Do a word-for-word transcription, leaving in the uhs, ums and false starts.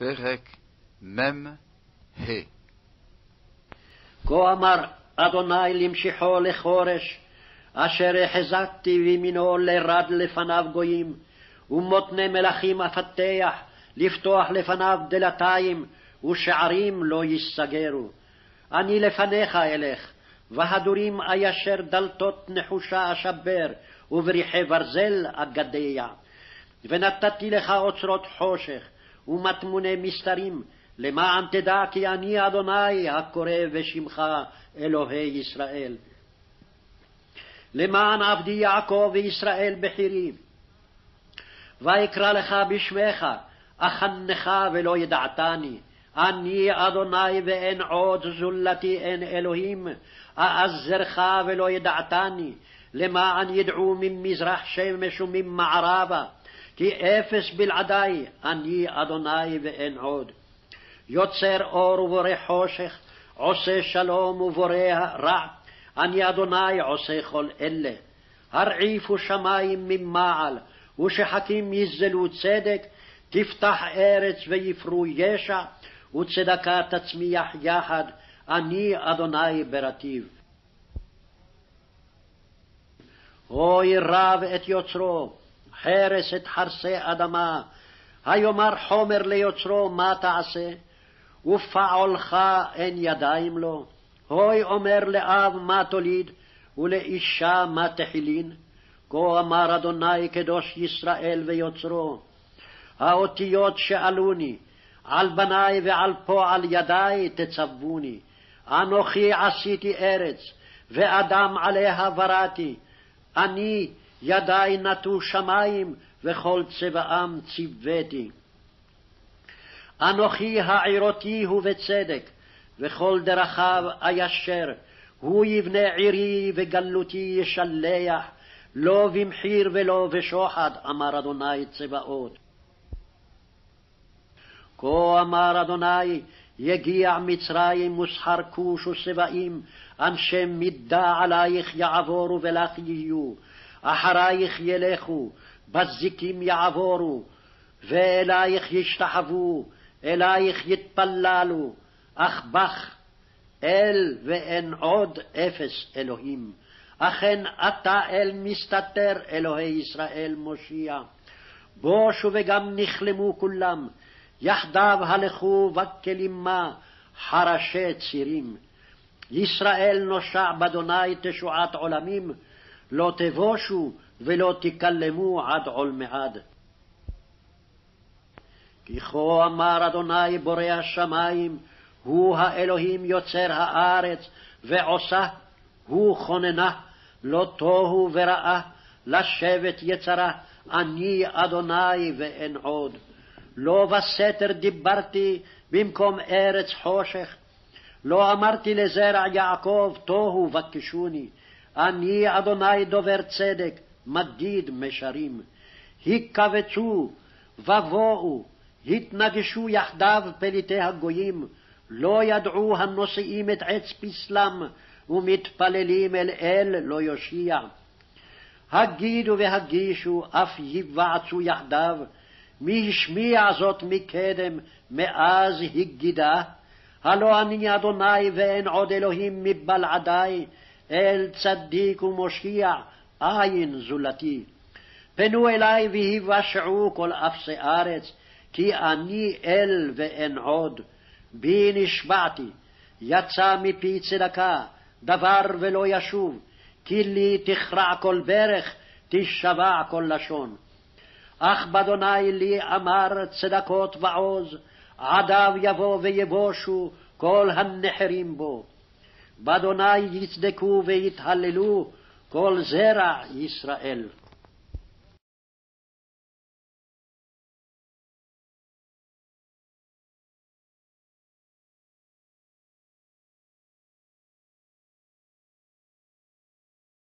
פרק מ"ה. כה אמר אדוני למשיחו לחורש, אשר החזקתי וימינו לרד לפניו גויים, ומותני מלכים אפתח, לפתוח לפניו דלתיים, ושערים לא יסגרו. אני לפניך אלך, והדורים איישר, דלתות נחושה אשבר, ובריחי ברזל אגדיה. ונתתי לך אוצרות חושך, ומטמוני מסתרים, למען תדע כי אני אדוני הקורא בשמך אלוהי ישראל. למען עבדי יעקב וישראל בחירי, ואקרא לך בשמך, אכנך ולא ידעתני. אני אדוני ואין עוד זולתי, אין אלוהים. אעזרך ולא ידעתני, למען ידעו ממזרח שמש וממערבה, כי אפס בלעדי, אני אדוני ואין עוד. יוצר אור ובורא חושך, עושה שלום ובורא רע, אני אדוני עושה כל אלה. הרעיפו שמים ממעל, ושחקים יזלו צדק, תפתח ארץ ויפרו ישע, וצדקה תצמיח יחד, אני אדוני ברטיב. הוי רב את יוצרו, חרס את חרסי אדמה, היאמר חומר ליוצרו מה תעשה, ופעולך אין ידיים לו. הוי אומר לאב מה תוליד, ולאישה מה תחילין. כה אמר אדוני קדוש ישראל ויוצרו, האותיות שאלוני, על בני ועל פועל ידי תצבוני. אנוכי עשיתי ארץ, ואדם עליה בראתי. אני ידי נטו שמים, וכל צבאם ציוויתי. אנוכי העירותי הוא בצדק, וכל דרכיו איישר. הוא יבנה עירי וגלותי ישלח, לא במחיר ולא בשוחד, אמר אדוני צבאות. כה אמר אדוני, יגיע מצרים וסחר כוש וסבאים, אנשי מידה עלייך יעבורו ולך יהיו, אחרייך ילכו, בזיקים יעבורו, ואלייך ישתחוו, אלייך יתפללו, אך בך אל ואין עוד, אפס אלוהים. אכן אתה אל מסתתר, אלוהי ישראל מושיע. בושו וגם נכלמו כולם, יחדיו הלכו וכלימה, חרשי צירים. ישראל נושע באדוני תשועת עולמים, לא תבושו ולא תקלמו עד עולמיעד. כי כה אמר אדוני בורא השמיים, הוא האלוהים יוצר הארץ ועושה, הוא כוננה, לא תוהו ורעה, לשבת יצרה, אני אדוני ואין עוד. לא בסתר דיברתי במקום ארץ חושך, לא אמרתי לזרע יעקב תוהו בקשוני. אני אדוני דובר צדק, מדיד משרים. היקבצו ובואו, התנגשו יחדיו פליטי הגויים, לא ידעו הנושאים את עץ פסלם, ומתפללים אל אל לא יושיע. הגידו והגישו, אף יבעצו יחדיו, מי השמיע זאת מקדם, מאז הגידה? הלא אני אדוני ואין עוד אלוהים מבלעדי, אל צדיק ומושיע, אין זולתי. פנו אלי והיוושעו כל אפסי ארץ, כי אני אל ואין עוד. בי נשבעתי, יצא מפי צדקה, דבר ולא ישוב, כי לי תכרע כל ברך, תשבע כל לשון. אך באדוני לי אמר צדקות ועוז, עדיו יבוא ויבושו כל הנחרים בו. באדוני יצדקו ויתהללו כל זרע ישראל.